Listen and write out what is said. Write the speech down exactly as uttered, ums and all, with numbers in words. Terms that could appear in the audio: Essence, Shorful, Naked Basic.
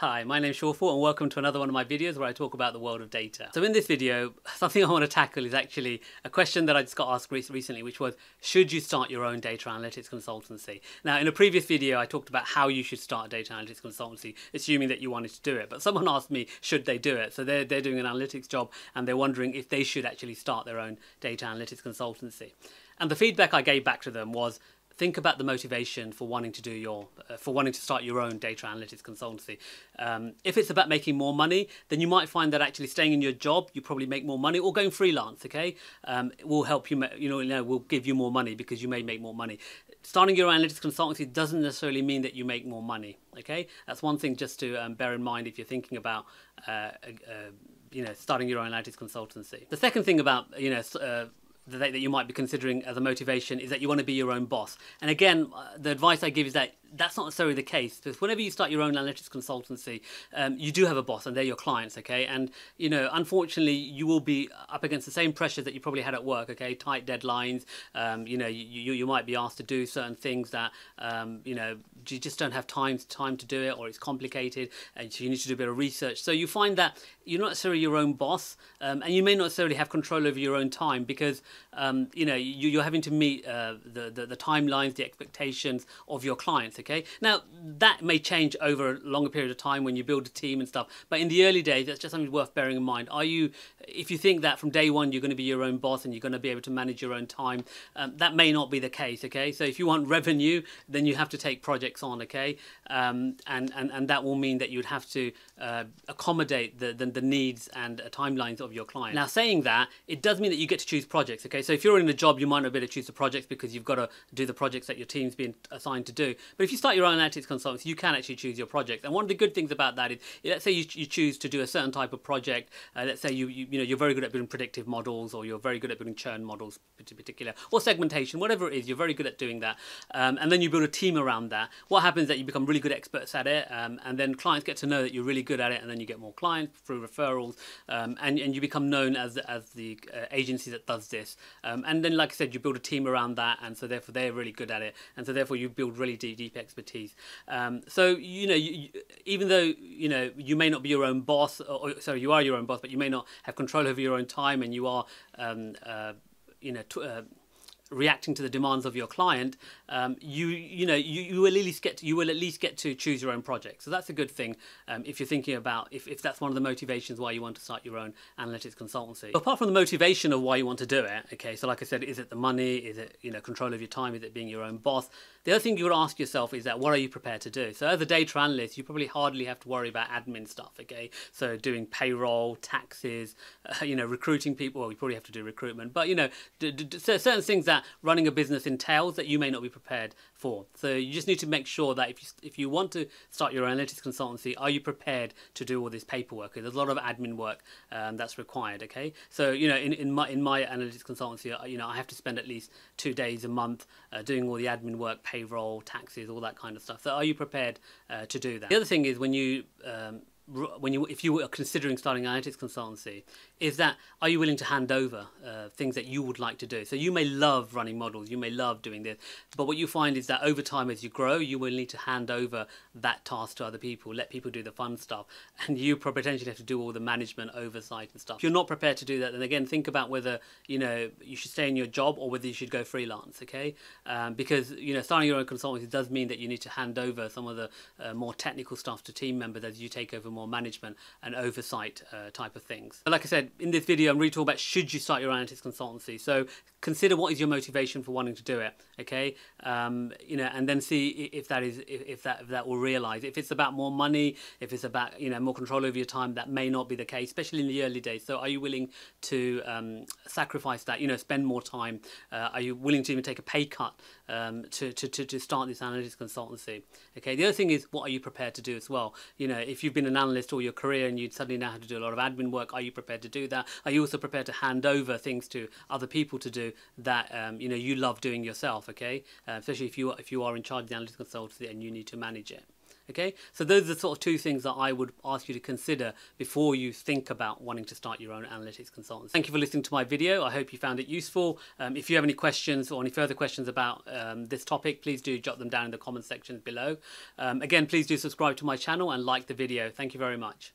Hi, my name's Shorful and welcome to another one of my videos where I talk about the world of data. So in this video, something I want to tackle is actually a question that I just got asked recently, which was, should you start your own data analytics consultancy? Now, in a previous video, I talked about how you should start a data analytics consultancy, assuming that you wanted to do it. But someone asked me, should they do it? So they're, they're doing an analytics job and they're wondering if they should actually start their own data analytics consultancy. And the feedback I gave back to them was, think about the motivation for wanting to do your, uh, for wanting to start your own data analytics consultancy. Um, if it's about making more money, then you might find that actually staying in your job, you probably make more money, or going freelance. Okay, um, it will help you, you know, will give you more money because you may make more money. Starting your own analytics consultancy doesn't necessarily mean that you make more money. Okay, that's one thing just to um, bear in mind if you're thinking about. Uh, uh, you know, starting your own analytics consultancy. The second thing about you know. Uh, that you might be considering as a motivation is that you want to be your own boss. And again, the advice I give is that that's not necessarily the case, because whenever you start your own analytics consultancy, um, you do have a boss and they're your clients, okay? And, you know, unfortunately, you will be up against the same pressures that you probably had at work, okay? Tight deadlines, um, you know, you, you might be asked to do certain things that, um, you know, you just don't have time, time to do it, or it's complicated, and so you need to do a bit of research. So you find that you're not necessarily your own boss, um, and you may not necessarily have control over your own time because, um, you know, you, you're having to meet uh, the, the, the timelines, the expectations of your clients. Okay, now that may change over a longer period of time when you build a team and stuff, but in the early days, that's just something worth bearing in mind. Are you, if you think that from day one you're going to be your own boss and you're going to be able to manage your own time, um, that may not be the case. Okay, so if you want revenue, then you have to take projects on. Okay, um, and, and and that will mean that you'd have to uh, accommodate the, the the needs and uh, timelines of your client. Now, saying that, it does mean that you get to choose projects. Okay, so if you're in a job, you might not be able to choose the projects because you've got to do the projects that your team's been assigned to do. But if If you start your own analytics consultancy, you can actually choose your project. And one of the good things about that is, let's say you, you choose to do a certain type of project. Uh, let's say you, you you know you're very good at building predictive models, or you're very good at building churn models in particular, or segmentation, whatever it is. You're very good at doing that, um, and then you build a team around that. What happens is that you become really good experts at it, um, and then clients get to know that you're really good at it, and then you get more clients through referrals, um, and and you become known as as the uh, agency that does this. Um, and then, like I said, you build a team around that, and so therefore they're really good at it, and so therefore you build really deep, deep expertise. Um, so, you know, you, even though, you know, you may not be your own boss, or, or sorry, you are your own boss, but you may not have control over your own time, and you are, um, uh, you know, t uh, reacting to the demands of your client, um, you you know you, you will at least get to, you will at least get to choose your own project. So that's a good thing um, if you're thinking about if, if that's one of the motivations why you want to start your own analytics consultancy. But apart from the motivation of why you want to do it, okay. So like I said, is it the money? Is it you know control of your time? Is it being your own boss? The other thing you would ask yourself is that what are you prepared to do? So as a data analyst, you probably hardly have to worry about admin stuff, okay. So doing payroll, taxes, uh, you know, recruiting people. Well, you probably have to do recruitment, but you know, d d certain things that running a business entails that you may not be prepared for. So you just need to make sure that if you, if you want to start your analytics consultancy, are you prepared to do all this paperwork? There's a lot of admin work um, that's required, okay? So, you know, in, in, my, in my analytics consultancy, you know, I have to spend at least two days a month uh, doing all the admin work, payroll, taxes, all that kind of stuff. So are you prepared uh, to do that? The other thing is when you... Um, when you if you are considering starting an analytics consultancy is that are you willing to hand over uh, things that you would like to do? So you may love running models, you may love doing this, but what you find is that over time as you grow you will need to hand over that task to other people, let people do the fun stuff, and you potentially have to do all the management oversight and stuff. If you're not prepared to do that, then again think about whether you know you should stay in your job or whether you should go freelance, okay? Um, because you know starting your own consultancy does mean that you need to hand over some of the uh, more technical stuff to team members as you take over more More management and oversight uh, type of things. But like I said, in this video, I'm really talking about should you start your analytics consultancy. So consider what is your motivation for wanting to do it, okay? Um, you know, and then see if that is if, if that if that will realise. If it's about more money, if it's about you know more control over your time, that may not be the case, especially in the early days. So are you willing to um, sacrifice that? You know, spend more time. Uh, are you willing to even take a pay cut um, to, to to to start this analytics consultancy? Okay. The other thing is what are you prepared to do as well? You know, if you've been an analyst all your career and you'd suddenly now have to do a lot of admin work, are you prepared to do that? Are you also prepared to hand over things to other people to do that um, you know you love doing yourself, okay? Uh, especially if you if you are in charge of the analytics consultancy and you need to manage it. Okay, so those are the sort of two things that I would ask you to consider before you think about wanting to start your own analytics consultancy. Thank you for listening to my video. I hope you found it useful. Um, if you have any questions or any further questions about um, this topic, please do jot them down in the comments section below. Um, again, please do subscribe to my channel and like the video. Thank you very much.